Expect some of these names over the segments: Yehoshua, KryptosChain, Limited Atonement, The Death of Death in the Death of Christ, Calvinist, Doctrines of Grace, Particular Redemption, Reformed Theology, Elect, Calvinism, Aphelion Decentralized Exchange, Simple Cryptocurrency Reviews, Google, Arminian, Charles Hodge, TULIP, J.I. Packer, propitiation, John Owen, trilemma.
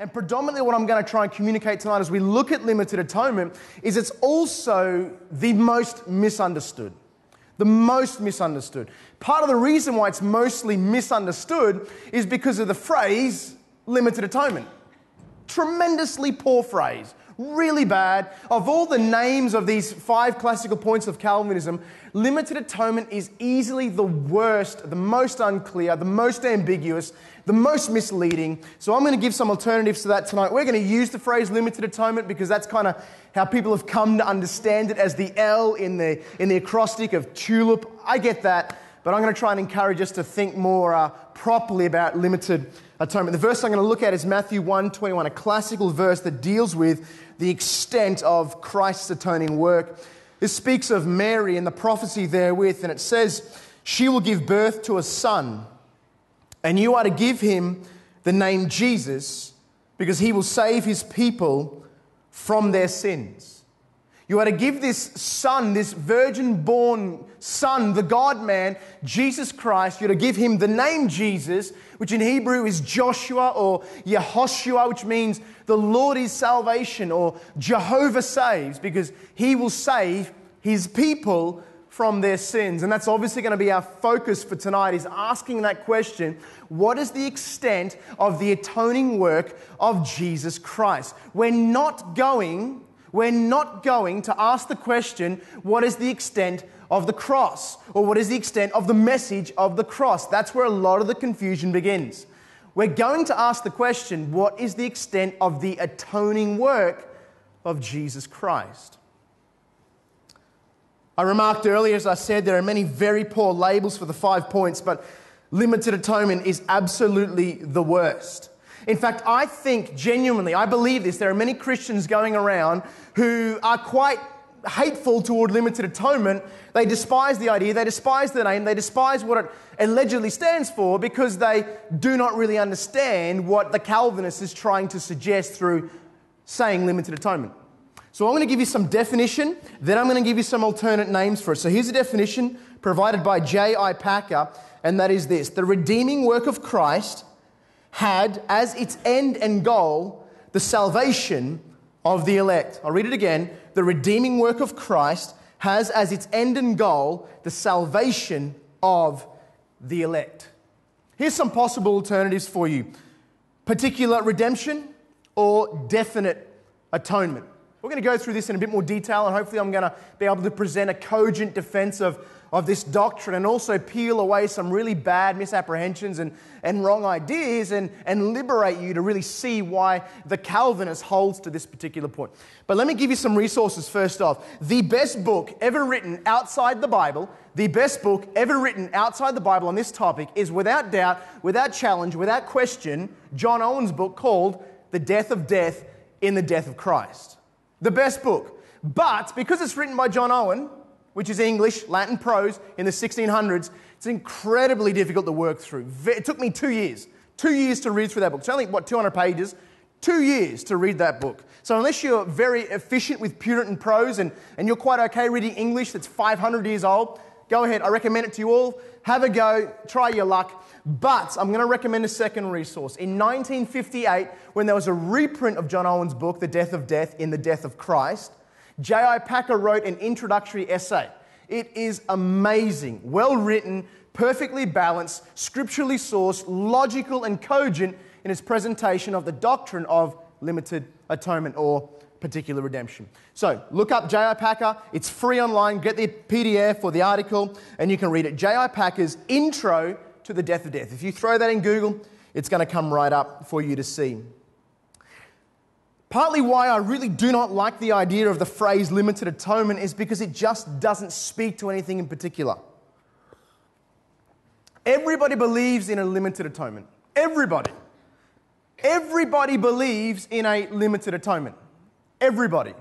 And predominantly what I'm going to try and communicate tonight as we look at limited atonement is it's also the most misunderstood. The most misunderstood. Part of the reason why it's mostly misunderstood is because of the phrase limited atonement. Tremendously poor phrase. Really bad. Of all the names of these 5 classical points of Calvinism, limited atonement is easily the worst, the most unclear, the most ambiguous, the most misleading. So I'm going to give some alternatives to that tonight. We're going to use the phrase limited atonement because that's kind of how people have come to understand it, as the L in the acrostic of tulip. I get that, but I'm going to try and encourage us to think more properly about limited atonement. The verse I'm going to look at is Matthew 1:21, a classical verse that deals with the extent of Christ's atoning work. This speaks of Mary and the prophecy therewith, and it says, "She will give birth to a son, and you are to give him the name Jesus, because he will save his people from their sins." You are to give this son, this virgin-born son, the God-man, Jesus Christ, you're to give him the name Jesus, which in Hebrew is Joshua or Yehoshua, which means the Lord is salvation, or Jehovah saves, because he will save his people from their sins. And that's obviously going to be our focus for tonight, is asking that question: what is the extent of the atoning work of Jesus Christ? We're not going to ask the question, what is the extent of the cross? Or what is the extent of the message of the cross? That's where a lot of the confusion begins. We're going to ask the question, what is the extent of the atoning work of Jesus Christ? I remarked earlier, as I said, there are many very poor labels for the 5 points, but limited atonement is absolutely the worst. In fact, I think genuinely, I believe this, there are many Christians going around who are quite hateful toward limited atonement. They despise the idea, they despise the name, they despise what it allegedly stands for, because they do not really understand what the Calvinist is trying to suggest through saying limited atonement. So I'm going to give you some definition, then I'm going to give you some alternate names for it. So here's a definition provided by J.I. Packer, and that is this: the redeeming work of Christ had as its end and goal the salvation of the elect. I'll read it again. The redeeming work of Christ has as its end and goal the salvation of the elect. Here's some possible alternatives for you: particular redemption or definite atonement. We're going to go through this in a bit more detail, and hopefully I'm going to be able to present a cogent defense of this doctrine, and also peel away some really bad misapprehensions and wrong ideas, and liberate you to really see why the Calvinist holds to this particular point. But let me give you some resources first off. The best book ever written outside the Bible, the best book ever written outside the Bible on this topic is, without doubt, without challenge, without question, John Owen's book called The Death of Death in the Death of Christ. The best book. But because it's written by John Owen, which is English, Latin prose in the 1600s, it's incredibly difficult to work through. It took me 2 years. 2 years to read through that book. It's only, what, 200 pages? 2 years to read that book. So unless you're very efficient with Puritan prose and you're quite okay reading English that's 500 years old, go ahead. I recommend it to you all. Have a go. Try your luck. But I'm going to recommend a second resource. In 1958, when there was a reprint of John Owen's book, The Death of Death in the Death of Christ, J.I. Packer wrote an introductory essay. It is amazing, well-written, perfectly balanced, scripturally sourced, logical and cogent in his presentation of the doctrine of limited atonement or particular redemption. So look up J.I. Packer. It's free online. Get the PDF or the article and you can read it. J.I. Packer's Intro to the Death of Death. If you throw that in Google, it's going to come right up for you to see. Partly why I really do not like the idea of the phrase limited atonement is because it just doesn't speak to anything in particular. Everybody believes in a limited atonement. Everybody. Everybody believes in a limited atonement. Everybody.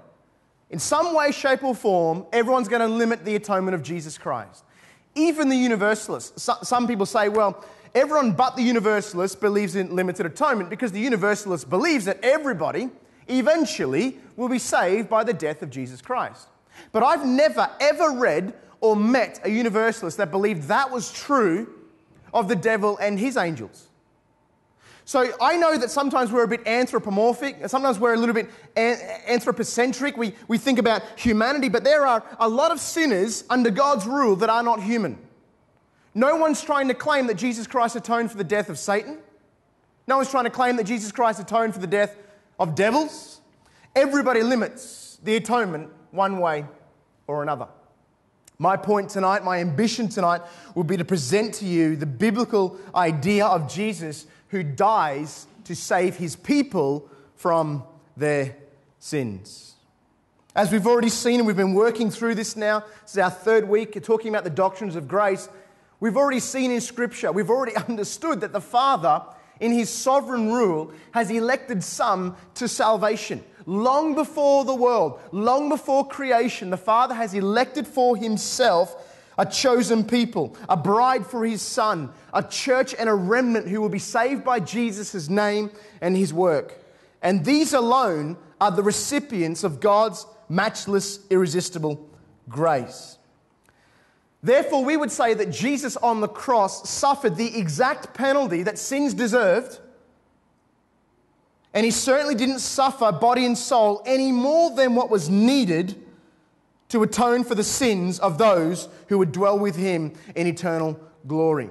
In some way, shape or form, everyone's going to limit the atonement of Jesus Christ. Even the universalists. Some people say, well, everyone but the universalist believes in limited atonement, because the universalist believes that everybody eventually will be saved by the death of Jesus Christ. But I've never, ever read or met a universalist that believed that was true of the devil and his angels. So I know that sometimes we're a bit anthropomorphic, sometimes we're a little bit anthropocentric, we think about humanity, but there are a lot of sinners under God's rule that are not human. No one's trying to claim that Jesus Christ atoned for the death of Satan. No one's trying to claim that Jesus Christ atoned for the death of devils. Everybody limits the atonement one way or another. My point tonight, my ambition tonight, will be to present to you the biblical idea of Jesus who dies to save his people from their sins. As we've already seen, and we've been working through this now, this is our third week, talking about the doctrines of grace. We've already seen in Scripture, we've already understood that the Father, in his sovereign rule, has elected some to salvation. Long before the world, long before creation, the Father has elected for himself a chosen people, a bride for his Son, a church and a remnant who will be saved by Jesus' name and his work. And these alone are the recipients of God's matchless, irresistible grace. Therefore, we would say that Jesus on the cross suffered the exact penalty that sins deserved, and he certainly didn't suffer body and soul any more than what was needed to atone for the sins of those who would dwell with him in eternal glory.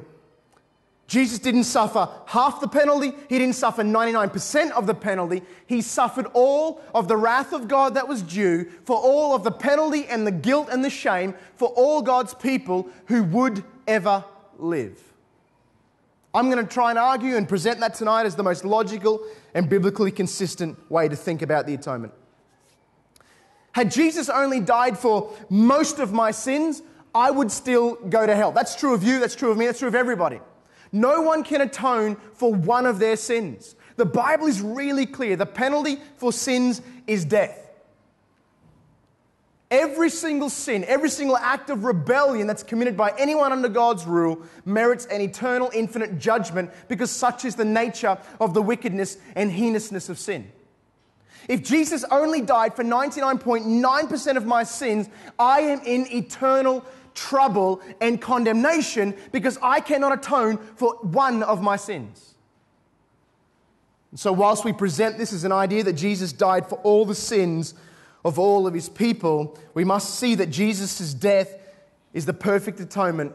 Jesus didn't suffer half the penalty. He didn't suffer 99% of the penalty. He suffered all of the wrath of God that was due for all of the penalty and the guilt and the shame for all God's people who would ever live. I'm going to try and argue and present that tonight as the most logical and biblically consistent way to think about the atonement. Had Jesus only died for most of my sins, I would still go to hell. That's true of you, that's true of me, that's true of everybody. No one can atone for one of their sins. The Bible is really clear. The penalty for sins is death. Every single sin, every single act of rebellion that's committed by anyone under God's rule merits an eternal, infinite judgment because such is the nature of the wickedness and heinousness of sin. If Jesus only died for 99.9% of my sins, I am in eternal trouble and condemnation because I cannot atone for one of my sins. And so whilst we present this as an idea that Jesus died for all the sins of all of his people, we must see that Jesus' death is the perfect atonement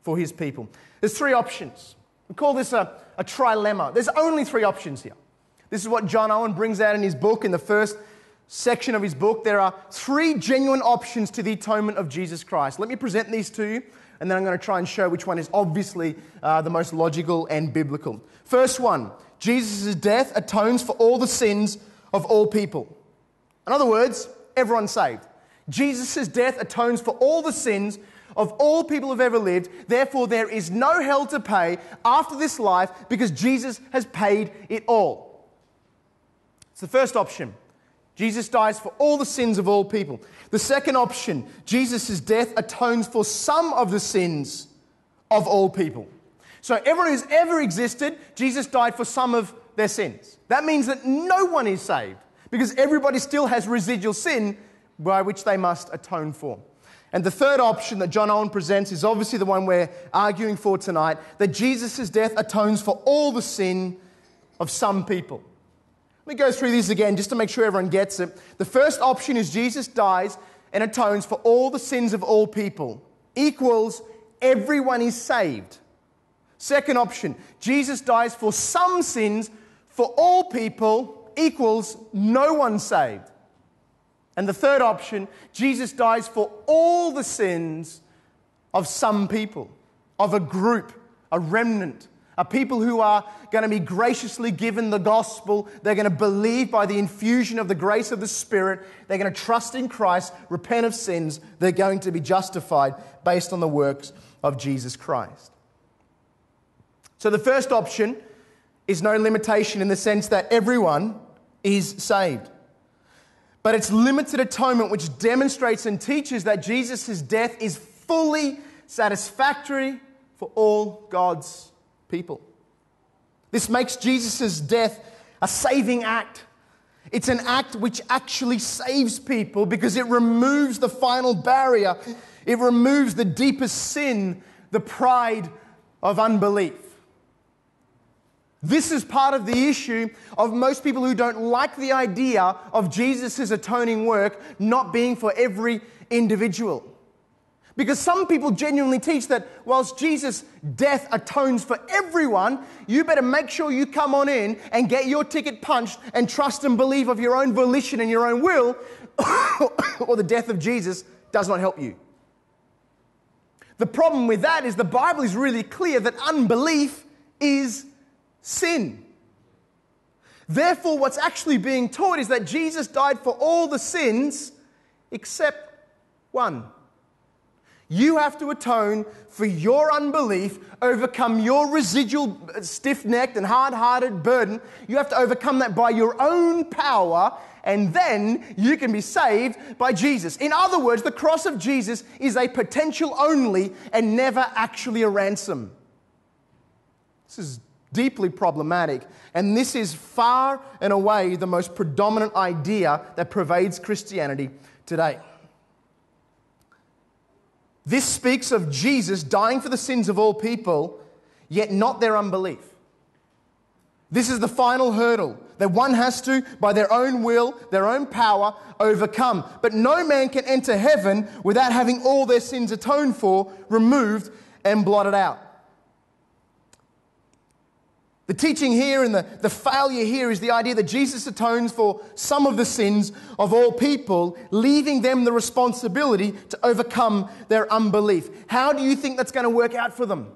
for his people. There's three options. We call this a trilemma. There's only three options here. This is what John Owen brings out in his book. In the first section of his book, there are three genuine options to the atonement of Jesus Christ. Let me present these to you, and then I'm going to try and show which one is obviously the most logical and biblical. First one, Jesus' death atones for all the sins of all people. In other words, everyone's saved. Jesus' death atones for all the sins of all people who've ever lived. Therefore, there is no hell to pay after this life because Jesus has paid it all. It's the first option. Jesus dies for all the sins of all people. The second option, Jesus' death atones for some of the sins of all people. So everyone who's ever existed, Jesus died for some of their sins. That means that no one is saved because everybody still has residual sin by which they must atone for. And the third option that John Owen presents is obviously the one we're arguing for tonight, that Jesus' death atones for all the sin of some people. Let me go through these again just to make sure everyone gets it. The first option is Jesus dies and atones for all the sins of all people, equals everyone is saved. Second option, Jesus dies for some sins for all people, equals no one saved. And the third option, Jesus dies for all the sins of some people, of a group, a remnant, are people who are going to be graciously given the gospel. They're going to believe by the infusion of the grace of the Spirit. They're going to trust in Christ, repent of sins. They're going to be justified based on the works of Jesus Christ. So the first option is no limitation in the sense that everyone is saved. But it's limited atonement which demonstrates and teaches that Jesus' death is fully satisfactory for all God's people. This makes Jesus' death a saving act. It's an act which actually saves people because it removes the final barrier. It removes the deepest sin, the pride of unbelief. This is part of the issue of most people who don't like the idea of Jesus' atoning work not being for every individual. Because some people genuinely teach that whilst Jesus' death atones for everyone, you better make sure you come on in and get your ticket punched and trust and believe of your own volition and your own will, or the death of Jesus does not help you. The problem with that is the Bible is really clear that unbelief is sin. Therefore, what's actually being taught is that Jesus died for all the sins except one. You have to atone for your unbelief, overcome your residual stiff-necked and hard-hearted burden. You have to overcome that by your own power, and then you can be saved by Jesus. In other words, the cross of Jesus is a potential only and never actually a ransom. This is deeply problematic, and this is far and away the most predominant idea that pervades Christianity today. This speaks of Jesus dying for the sins of all people, yet not their unbelief. This is the final hurdle that one has to, by their own will, their own power, overcome. But no man can enter heaven without having all their sins atoned for, removed, and blotted out. The teaching here and the failure here is the idea that Jesus atones for some of the sins of all people, leaving them the responsibility to overcome their unbelief. How do you think that's going to work out for them?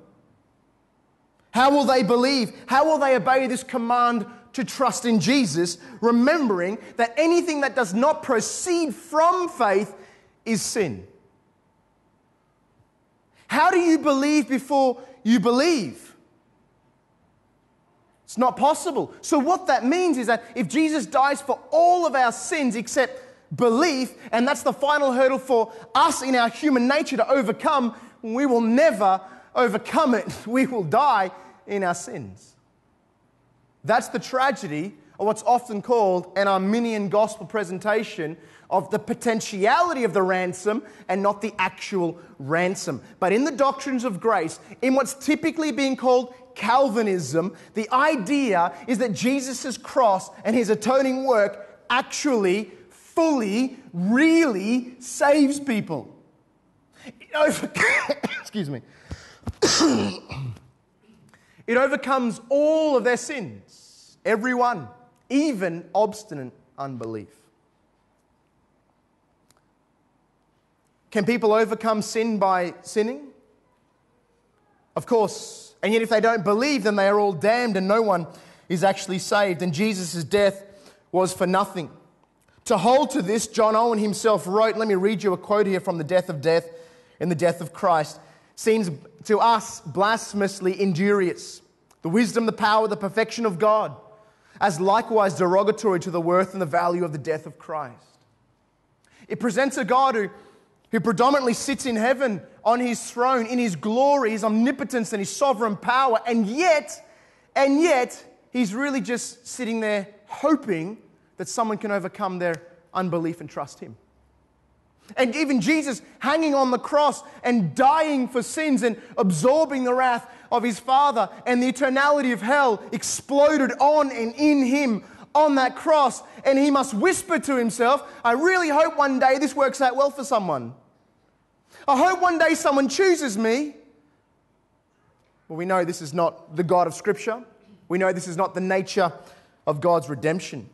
How will they believe? How will they obey this command to trust in Jesus, remembering that anything that does not proceed from faith is sin? How do you believe before you believe? It's not possible. So what that means is that if Jesus dies for all of our sins except belief, and that's the final hurdle for us in our human nature to overcome, we will never overcome it. We will die in our sins. That's the tragedy of what's often called an Arminian gospel presentation of the potentiality of the ransom and not the actual ransom. But in the doctrines of grace, in what's typically being called Calvinism, the idea is that Jesus' cross and his atoning work actually, fully, really saves people. Excuse me. It overcomes all of their sins, everyone, even obstinate unbelief. Can people overcome sin by sinning? Of course. And yet if they don't believe, then they are all damned and no one is actually saved. And Jesus' death was for nothing. To hold to this, John Owen himself wrote, let me read you a quote here from The Death of Death in the Death of Christ. Seems to us blasphemously injurious. The wisdom, the power, the perfection of God, as likewise derogatory to the worth and the value of the death of Christ. It presents a God who predominantly sits in heaven on his throne, in his glory, his omnipotence and his sovereign power, and yet, he's really just sitting there hoping that someone can overcome their unbelief and trust him. And even Jesus hanging on the cross and dying for sins and absorbing the wrath of his Father and the eternality of hell exploded on and in him, on that cross, and he must whisper to himself, I really hope one day this works out well for someone. I hope one day someone chooses me. Well, we know this is not the God of Scripture. We know this is not the nature of God's redemption.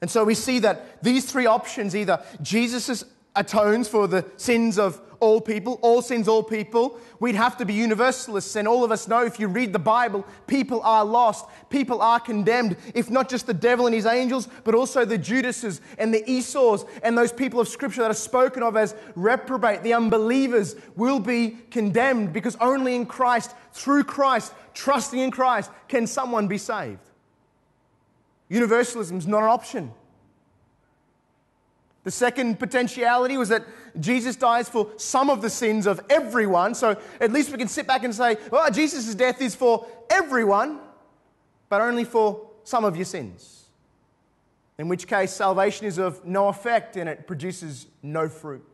And so we see that these three options, either Jesus atones for the sins of all people, all sins, all people. We'd have to be universalists, and all of us know if you read the Bible, people are lost, people are condemned, if not just the devil and his angels, but also the Judases and the Esau's and those people of Scripture that are spoken of as reprobate, the unbelievers will be condemned because only in Christ, through Christ, trusting in Christ, can someone be saved. Universalism is not an option. The second potentiality was that Jesus dies for some of the sins of everyone. So at least we can sit back and say, well, Jesus' death is for everyone, but only for some of your sins. In which case, salvation is of no effect and it produces no fruit.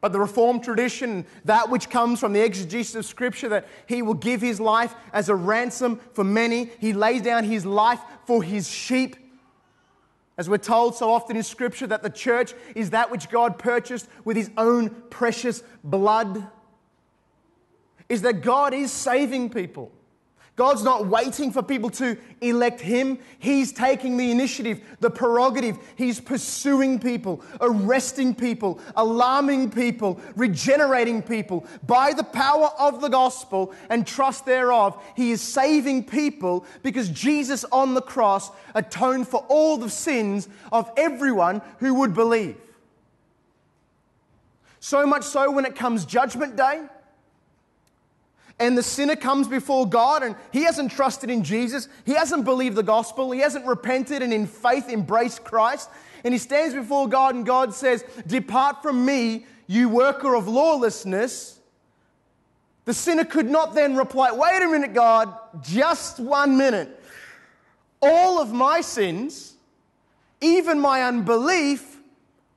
But the Reformed tradition, that which comes from the exegesis of Scripture, that he will give his life as a ransom for many. He lays down his life for his sheep. As we're told so often in Scripture, that the church is that which God purchased with his own precious blood. Is that God is saving people. God's not waiting for people to elect him. He's taking the initiative, the prerogative. He's pursuing people, arresting people, alarming people, regenerating people by the power of the gospel and trust thereof. He is saving people because Jesus on the cross atoned for all the sins of everyone who would believe. So much so when it comes Judgment Day, and the sinner comes before God and he hasn't trusted in Jesus. He hasn't believed the gospel. He hasn't repented and in faith embraced Christ. And he stands before God and God says, "Depart from me, you worker of lawlessness." The sinner could not then reply, "Wait a minute, God, just 1 minute. All of my sins, even my unbelief,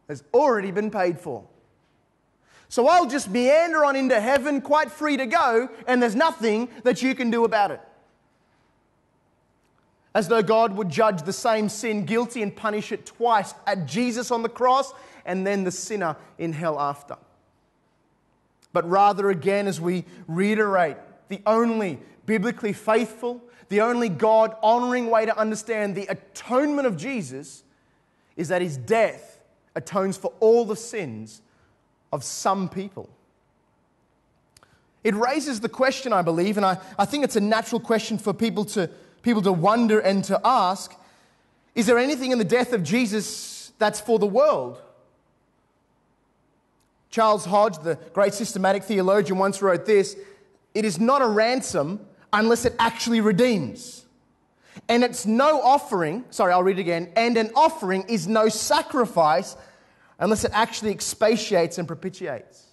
has already been paid for. So I'll just meander on into heaven, quite free to go, and there's nothing that you can do about it." As though God would judge the same sin guilty and punish it twice, at Jesus on the cross and then the sinner in hell after. But rather again, as we reiterate, the only biblically faithful, the only God-honoring way to understand the atonement of Jesus is that his death atones for all the sins of some people. It raises the question, I believe, and I think it's a natural question for people to wonder and to ask, is there anything in the death of Jesus that's for the world? Charles Hodge, the great systematic theologian, once wrote this: "It is not a ransom unless it actually redeems. And it's no offering," sorry, I'll read it again, "and an offering is no sacrifice unless it actually expatiates and propitiates."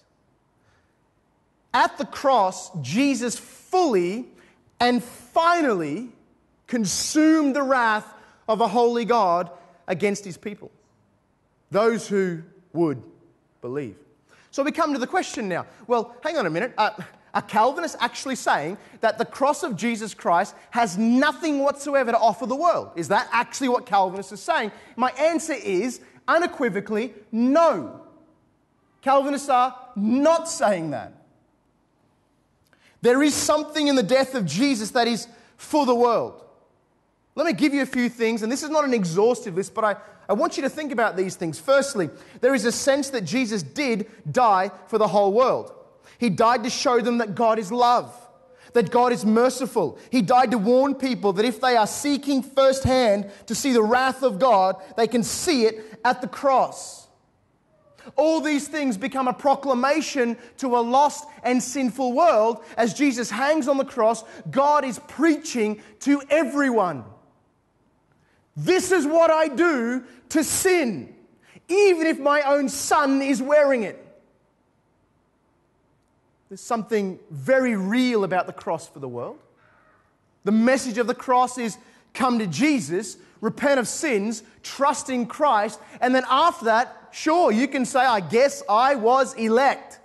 At the cross, Jesus fully and finally consumed the wrath of a holy God against his people, those who would believe. So we come to the question now, well, hang on a minute, are Calvinists actually saying that the cross of Jesus Christ has nothing whatsoever to offer the world? Is that actually what Calvinists are saying? My answer is, unequivocally, no. Calvinists are not saying that. There is something in the death of Jesus that is for the world. Let me give you a few things, and this is not an exhaustive list, but I want you to think about these things. Firstly, there is a sense that Jesus did die for the whole world. He died to show them that God is love, that God is merciful. He died to warn people that if they are seeking firsthand to see the wrath of God, they can see it at the cross. All these things become a proclamation to a lost and sinful world. As Jesus hangs on the cross, God is preaching to everyone. This is what I do to sin, even if my own son is wearing it. There's something very real about the cross for the world. The message of the cross is come to Jesus, repent of sins, trust in Christ, and then after that, sure, you can say, I guess I was elect.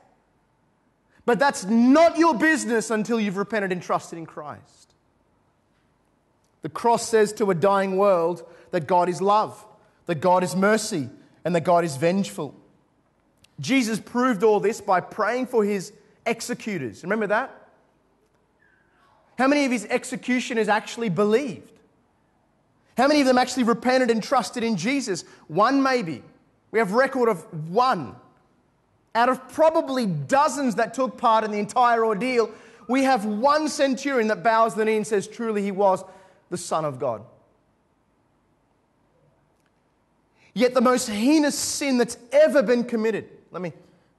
But that's not your business until you've repented and trusted in Christ. The cross says to a dying world that God is love, that God is mercy, and that God is vengeful. Jesus proved all this by praying for his executors. Remember that? How many of his executioners actually believed? How many of them actually repented and trusted in Jesus? One maybe. We have record of one. Out of probably dozens that took part in the entire ordeal, we have one centurion that bows the knee and says, truly he was the Son of God. Yet the most heinous sin that's ever been committed, let me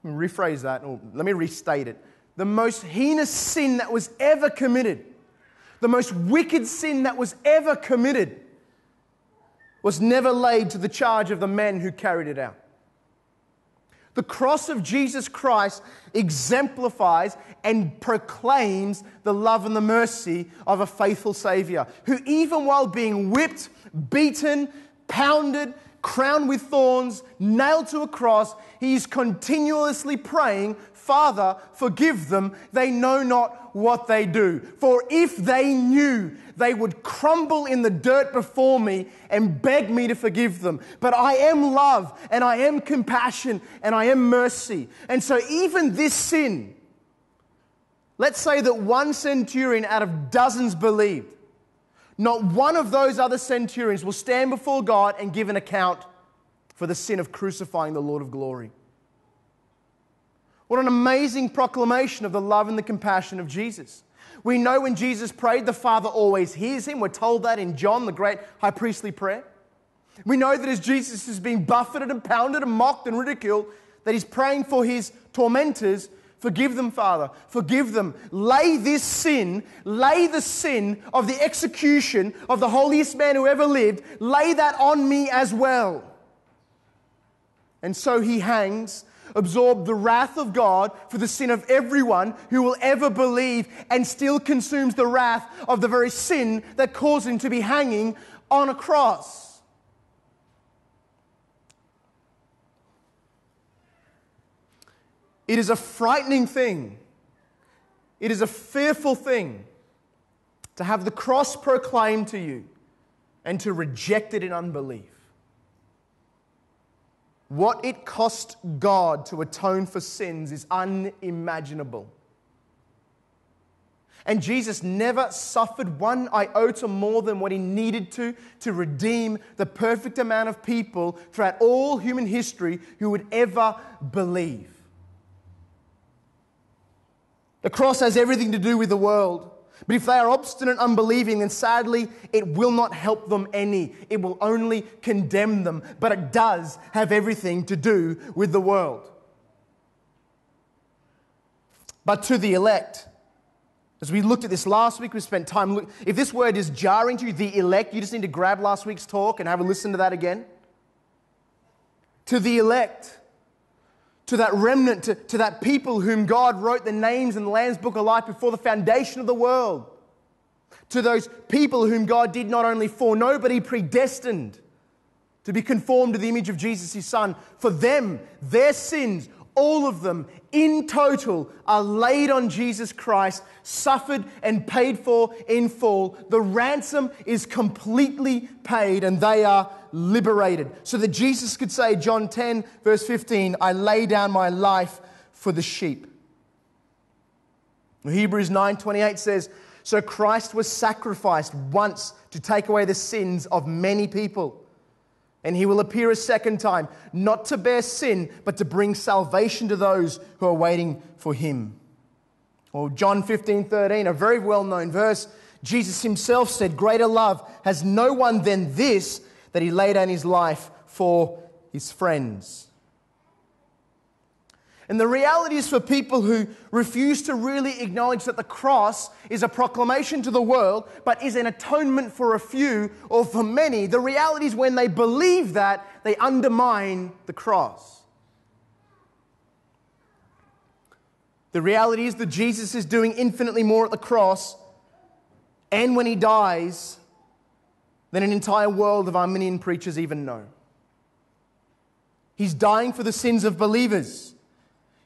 restate it. The most heinous sin that was ever committed, the most wicked sin that was ever committed, was never laid to the charge of the men who carried it out. The cross of Jesus Christ exemplifies and proclaims the love and the mercy of a faithful Savior, who even while being whipped, beaten, pounded, crowned with thorns, nailed to a cross. He is continuously praying, Father, forgive them. They know not what they do. For if they knew, they would crumble in the dirt before me and beg me to forgive them. But I am love, and I am compassion, and I am mercy. And so even this sin, let's say that one centurion out of dozens believed. Not one of those other centurions will stand before God and give an account for the sin of crucifying the Lord of glory. What an amazing proclamation of the love and the compassion of Jesus. We know when Jesus prayed, the Father always hears him. We're told that in John, the great high priestly prayer. We know that as Jesus is being buffeted and pounded and mocked and ridiculed, that he's praying for his tormentors. Forgive them, Father. Forgive them. Lay this sin, lay the sin of the execution of the holiest man who ever lived, lay that on me as well. And so he hangs, absorbed the wrath of God for the sin of everyone who will ever believe, and still consumes the wrath of the very sin that caused him to be hanging on a cross. It is a frightening thing. It is a fearful thing to have the cross proclaimed to you and to reject it in unbelief. What it cost God to atone for sins is unimaginable. And Jesus never suffered one iota more than what he needed to redeem the perfect amount of people throughout all human history who would ever believe. The cross has everything to do with the world. But if they are obstinate, unbelieving, then sadly, it will not help them any. It will only condemn them. But it does have everything to do with the world. But to the elect, as we looked at this last week, we spent time looking. If this word is jarring to you, the elect, you just need to grab last week's talk and have a listen to that again. To the elect, to that remnant, to that people whom God wrote the names in the Lamb's Book of Life before the foundation of the world. To those people whom God did not only foreknow, but He predestined to be conformed to the image of Jesus, His Son. For them, their sins, all of them in total, are laid on Jesus Christ, suffered and paid for in full. The ransom is completely paid and they are liberated. So that Jesus could say, John 10 verse 15, I lay down my life for the sheep. Hebrews 9:28 says, so Christ was sacrificed once to take away the sins of many people. And he will appear a second time, not to bear sin, but to bring salvation to those who are waiting for him. Or John 15:13, a very well-known verse. Jesus himself said, greater love has no one than this, that he laid down his life for his friends. And the reality is for people who refuse to really acknowledge that the cross is a proclamation to the world, but is an atonement for a few or for many, the reality is when they believe that, they undermine the cross. The reality is that Jesus is doing infinitely more at the cross and when he dies than an entire world of Arminian preachers even know. He's dying for the sins of believers.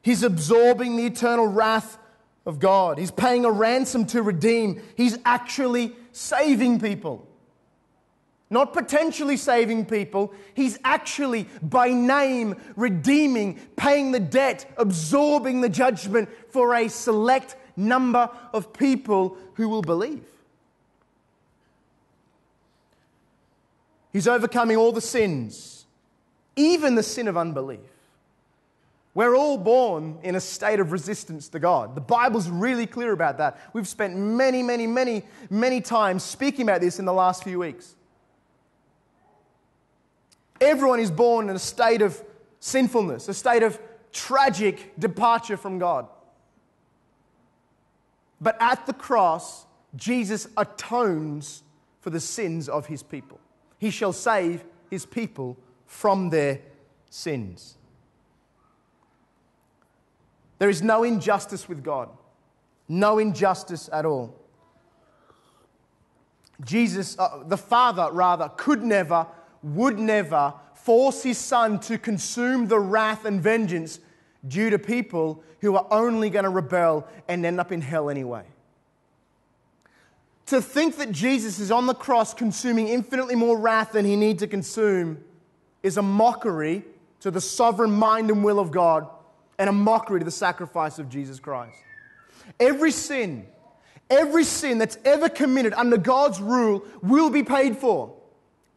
He's absorbing the eternal wrath of God. He's paying a ransom to redeem. He's actually saving people. Not potentially saving people. He's actually, by name, redeeming, paying the debt, absorbing the judgment for a select number of people who will believe. He's overcoming all the sins, even the sin of unbelief. We're all born in a state of resistance to God. The Bible's really clear about that. We've spent many times speaking about this in the last few weeks. Everyone is born in a state of sinfulness, a state of tragic departure from God. But at the cross, Jesus atones for the sins of his people. He shall save his people from their sins. There is no injustice with God. No injustice at all. Jesus, the Father, could never, would never, force His Son to consume the wrath and vengeance due to people who are only going to rebel and end up in hell anyway. To think that Jesus is on the cross consuming infinitely more wrath than He needs to consume is a mockery to the sovereign mind and will of God, and a mockery to the sacrifice of Jesus Christ. Every sin that's ever committed under God's rule will be paid for.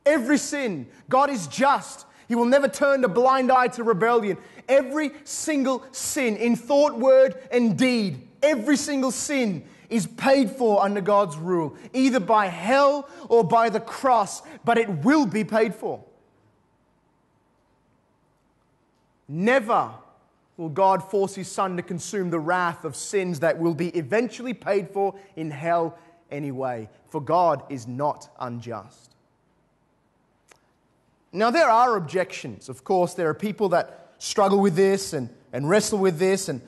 Every sin. God is just. He will never turn a blind eye to rebellion. Every single sin in thought, word, and deed, every single sin is paid for under God's rule, either by hell or by the cross, but it will be paid for. Never will God force His Son to consume the wrath of sins that will be eventually paid for in hell anyway, for God is not unjust. Now, there are objections. Of course, there are people that struggle with this and wrestle with this. And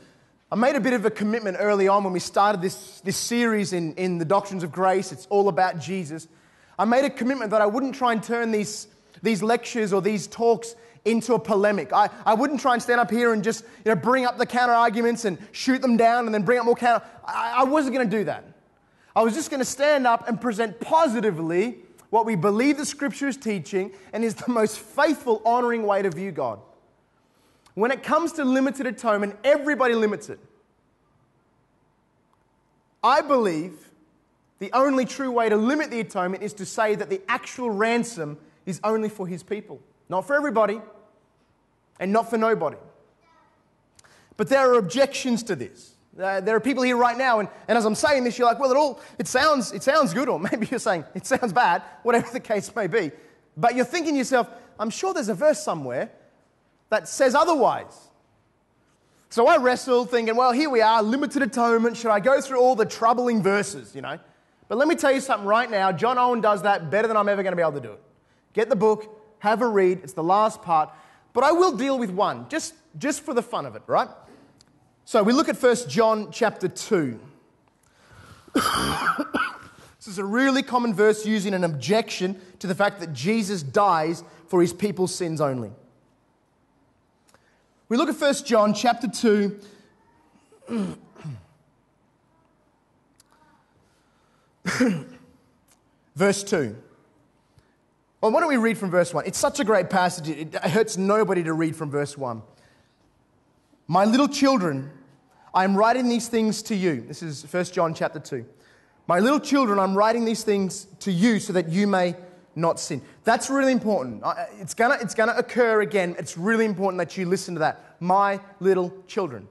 I made a bit of a commitment early on when we started this series in the Doctrines of Grace. It's all about Jesus. I made a commitment that I wouldn't try and turn these lectures or these talks into a polemic. I wouldn't try and stand up here and just bring up the counter-arguments and shoot them down and then bring up more counter. I wasn't going to do that. I was just going to stand up and present positively what we believe the Scripture is teaching and is the most faithful, honoring way to view God. When it comes to limited atonement, everybody limits it. I believe the only true way to limit the atonement is to say that the actual ransom is only for His people. Not for everybody, and not for nobody. But there are objections to this. There are people here right now, and as I'm saying this, you're like, well, it sounds good, or maybe you're saying, it sounds bad, whatever the case may be. But you're thinking to yourself, I'm sure there's a verse somewhere that says otherwise. So I wrestled thinking, well, here we are, limited atonement, should I go through all the troubling verses, But let me tell you something right now, John Owen does that better than I'm ever going to be able to do it. Get the book. Have a read. It's the last part. But I will deal with one, just for the fun of it, right? So we look at 1 John chapter 2. This is a really common verse using an objection to the fact that Jesus dies for His people's sins only. We look at 1 John chapter 2. Verse 2. Well, why don't we read from verse 1? It's such a great passage, it hurts nobody to read from verse 1. My little children, I am writing these things to you. This is 1 John chapter 2. My little children, I'm writing these things to you so that you may not sin. That's really important. It's gonna occur again. It's really important that you listen to that. My little children.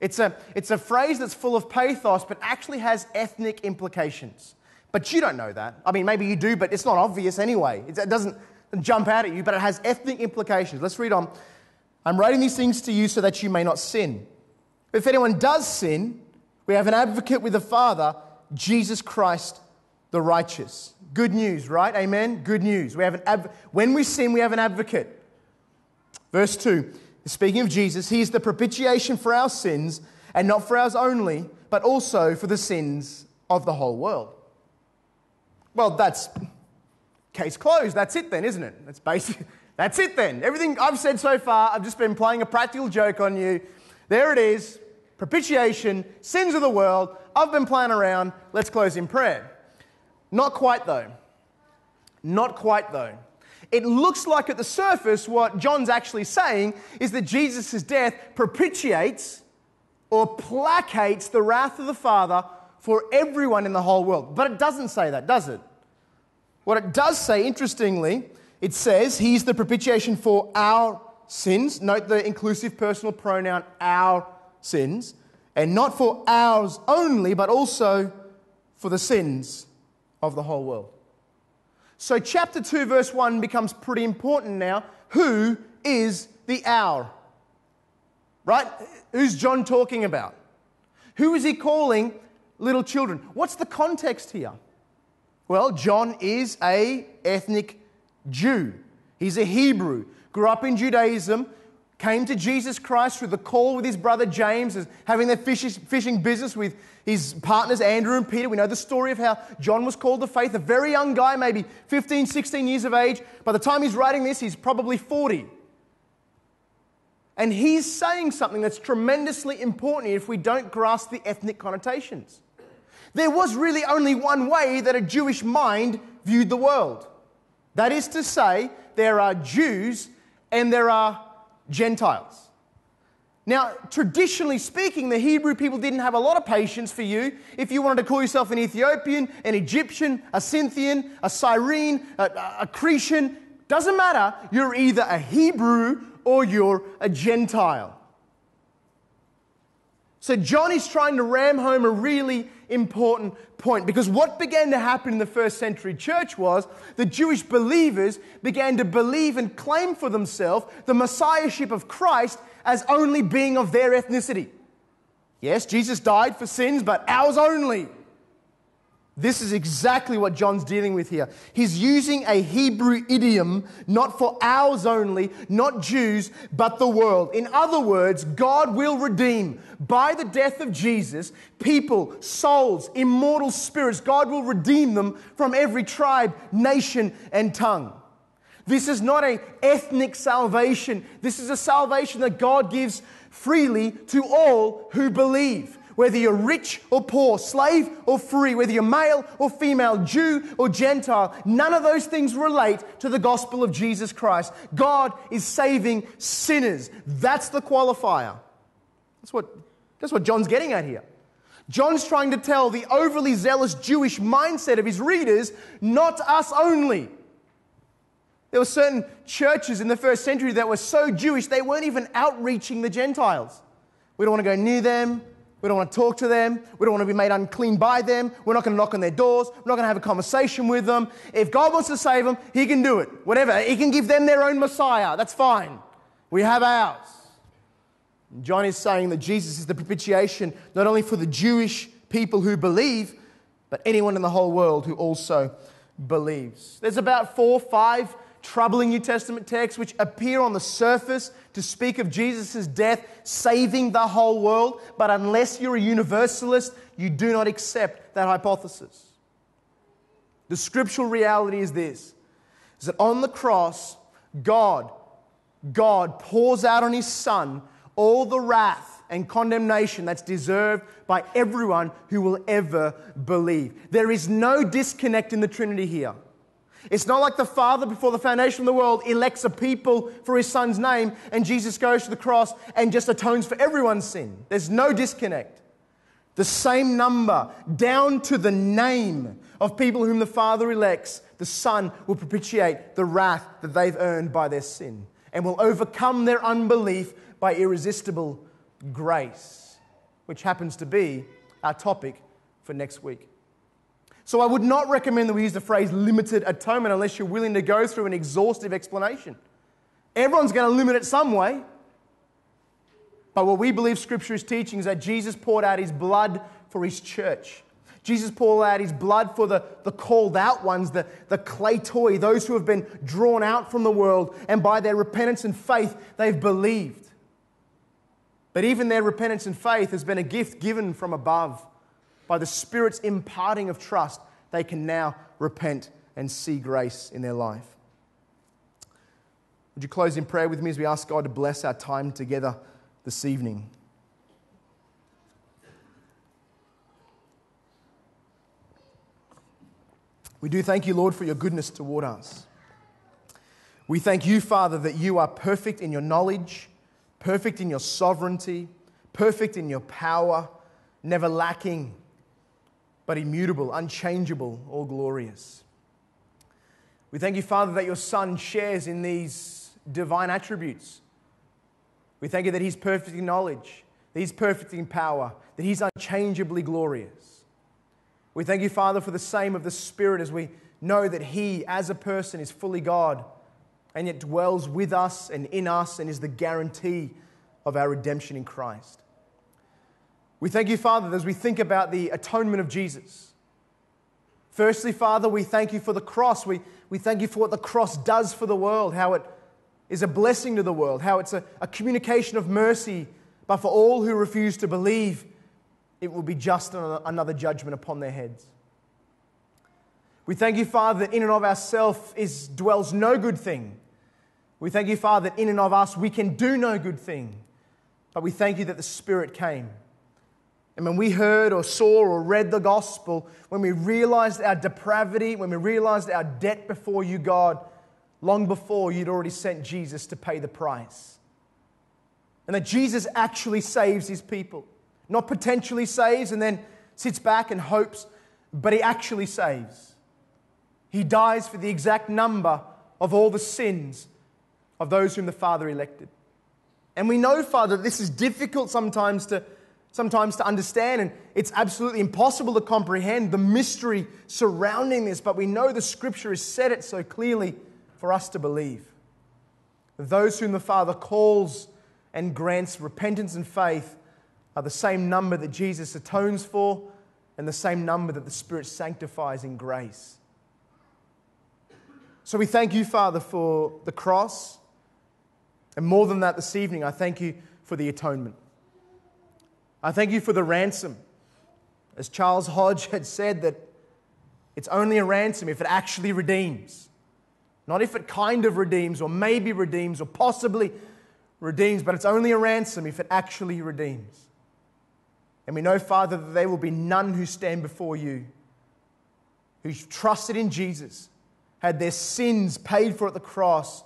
It's a phrase that's full of pathos, but actually has ethnic implications. But you don't know that. I mean, maybe you do, but it's not obvious anyway. It doesn't jump out at you, but it has ethnic implications. Let's read on. I'm writing these things to you so that you may not sin. If anyone does sin, we have an advocate with the Father, Jesus Christ the righteous. Good news, right? Amen? Good news. We have when we sin, we have an advocate. Verse 2, speaking of Jesus, He is the propitiation for our sins, and not for ours only, but also for the sins of the whole world. Well, that's case closed. That's it then, isn't it? That's basic. That's it then. Everything I've said so far, I've just been playing a practical joke on you. There it is. Propitiation, sins of the world. I've been playing around. Let's close in prayer. Not quite though. Not quite though. It looks like at the surface what John's actually saying is that Jesus' death propitiates or placates the wrath of the Father for everyone in the whole world. But it doesn't say that, does it? What it does say, interestingly, it says He's the propitiation for our sins. Note the inclusive personal pronoun, our sins. And not for ours only, but also for the sins of the whole world. So chapter 2, verse 1 becomes pretty important now. Who is the our? Right? Who's John talking about? Who is he calling? Little children. What's the context here? Well, John is an ethnic Jew. He's a Hebrew, grew up in Judaism, came to Jesus Christ through the call with his brother James, as having their fishing business with his partners Andrew and Peter. We know the story of how John was called to faith, a very young guy, maybe 15, 16 years of age. By the time he's writing this, he's probably 40. And he's saying something that's tremendously important if we don't grasp the ethnic connotations. There was really only one way that a Jewish mind viewed the world. That is to say, there are Jews and there are Gentiles. Now, traditionally speaking, the Hebrew people didn't have a lot of patience for you. If you wanted to call yourself an Ethiopian, an Egyptian, a Scythian, a Cyrene, a Cretan, doesn't matter. You're either a Hebrew or you're a Gentile. So John is trying to ram home a really important point, because what began to happen in the first century church was the Jewish believers began to believe and claim for themselves the messiahship of Christ as only being of their ethnicity. Yes, Jesus died for sins, but ours only. This is exactly what John's dealing with here. He's using a Hebrew idiom, not for ours only, not Jews, but the world. In other words, God will redeem. By the death of Jesus, people, souls, immortal spirits, God will redeem them from every tribe, nation, and tongue. This is not an ethnic salvation. This is a salvation that God gives freely to all who believe. Whether you're rich or poor, slave or free, whether you're male or female, Jew or Gentile, none of those things relate to the gospel of Jesus Christ. God is saving sinners. That's the qualifier. That's what John's getting at here. John's trying to tell the overly zealous Jewish mindset of his readers, not us only. There were certain churches in the first century that were so Jewish, they weren't even outreaching the Gentiles. We don't want to go near them. We don't want to talk to them. We don't want to be made unclean by them. We're not going to knock on their doors. We're not going to have a conversation with them. If God wants to save them, he can do it. Whatever. He can give them their own Messiah. That's fine. We have ours. And John is saying that Jesus is the propitiation not only for the Jewish people who believe, but anyone in the whole world who also believes. There's about 4 or 5 troubling New Testament texts which appear on the surface to speak of Jesus' death saving the whole world, but unless you're a universalist, you do not accept that hypothesis. The scriptural reality is this, is that on the cross, God pours out on his Son all the wrath and condemnation that's deserved by everyone who will ever believe. There is no disconnect in the Trinity here. It's not like the Father, before the foundation of the world, elects a people for his Son's name, and Jesus goes to the cross and just atones for everyone's sin. There's no disconnect. The same number, down to the name of people whom the Father elects, the Son will propitiate the wrath that they've earned by their sin and will overcome their unbelief by irresistible grace, which happens to be our topic for next week. So I would not recommend that we use the phrase limited atonement unless you're willing to go through an exhaustive explanation. Everyone's going to limit it some way. But what we believe Scripture is teaching is that Jesus poured out his blood for his church. Jesus poured out his blood for the called out ones, the kleitoi, those who have been drawn out from the world, and by their repentance and faith, they've believed. But even their repentance and faith has been a gift given from above. By the Spirit's imparting of trust, they can now repent and see grace in their life. Would you close in prayer with me as we ask God to bless our time together this evening? We do thank you, Lord, for your goodness toward us. We thank you, Father, that you are perfect in your knowledge, perfect in your sovereignty, perfect in your power, never lacking, but immutable, unchangeable, all glorious. We thank you, Father, that your Son shares in these divine attributes. We thank you that he's perfect in knowledge, that he's perfect in power, that he's unchangeably glorious. We thank you, Father, for the same of the Spirit, as we know that he, as a person, is fully God and yet dwells with us and in us and is the guarantee of our redemption in Christ. We thank you, Father, as we think about the atonement of Jesus. Firstly, Father, we thank you for the cross. We thank you for what the cross does for the world, how it is a blessing to the world, how it's a communication of mercy, but for all who refuse to believe, it will be just another judgment upon their heads. We thank you, Father, that in and of ourselves dwells no good thing. We thank you, Father, that in and of us we can do no good thing. But we thank you that the Spirit came. And when we heard or saw or read the gospel, when we realized our depravity, when we realized our debt before you, God, long before you'd already sent Jesus to pay the price. And that Jesus actually saves his people. Not potentially saves and then sits back and hopes, but he actually saves. He dies for the exact number of all the sins of those whom the Father elected. And we know, Father, that this is difficult sometimes to understand, and it's absolutely impossible to comprehend the mystery surrounding this, but we know the Scripture has said it so clearly for us to believe. Those whom the Father calls and grants repentance and faith are the same number that Jesus atones for and the same number that the Spirit sanctifies in grace. So we thank you, Father, for the cross, and more than that this evening, I thank you for the atonement. I thank you for the ransom. As Charles Hodge had said, that it's only a ransom if it actually redeems. Not if it kind of redeems or maybe redeems or possibly redeems, but it's only a ransom if it actually redeems. And we know, Father, that there will be none who stand before you, who've trusted in Jesus, had their sins paid for at the cross,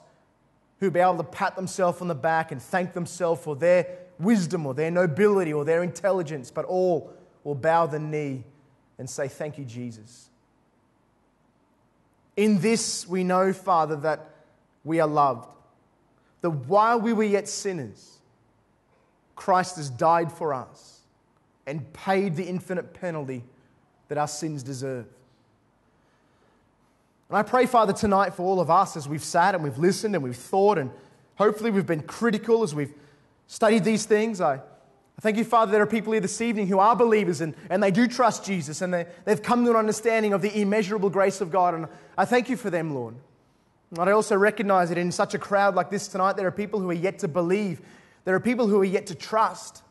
who'll be able to pat themselves on the back and thank themselves for their wisdom or their nobility or their intelligence, but all will bow the knee and say, thank you, Jesus. In this we know, Father, that we are loved, that while we were yet sinners, Christ has died for us and paid the infinite penalty that our sins deserve. And I pray, Father, tonight for all of us as we've sat and we've listened and we've thought and hopefully we've been critical as we've studied these things. I thank you, Father, there are people here this evening who are believers and they do trust Jesus and they've come to an understanding of the immeasurable grace of God. And I thank you for them, Lord. And I also recognize that in such a crowd like this tonight, there are people who are yet to believe. There are people who are yet to trust.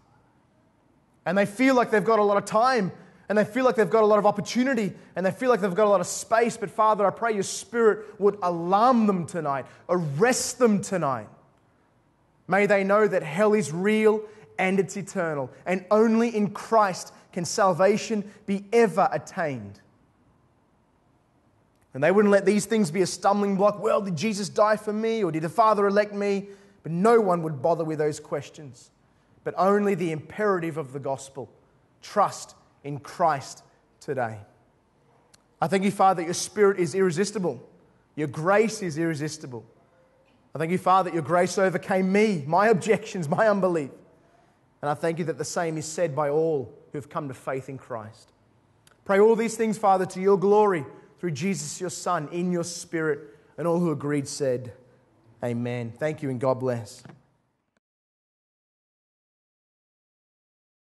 And they feel like they've got a lot of time, and they feel like they've got a lot of opportunity, and they feel like they've got a lot of space. But Father, I pray your Spirit would alarm them tonight, arrest them tonight. May they know that hell is real and it's eternal, and only in Christ can salvation be ever attained. And they wouldn't let these things be a stumbling block. Well, did Jesus die for me, or did the Father elect me? But no one would bother with those questions, but only the imperative of the gospel. Trust in Christ today. I thank you, Father, that your Spirit is irresistible. Your grace is irresistible. I thank you, Father, that your grace overcame me, my objections, my unbelief. And I thank you that the same is said by all who have come to faith in Christ. Pray all these things, Father, to your glory, through Jesus, your Son, in your Spirit, and all who agreed said, Amen. Thank you, and God bless.